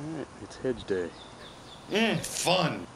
All right, it's hedge day. Fun.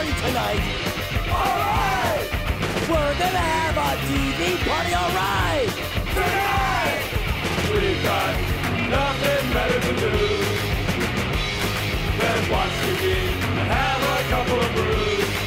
Tonight. Alright! We're gonna have a TV party, alright! Tonight! We've got nothing better to do than watch TV and have a couple of brews.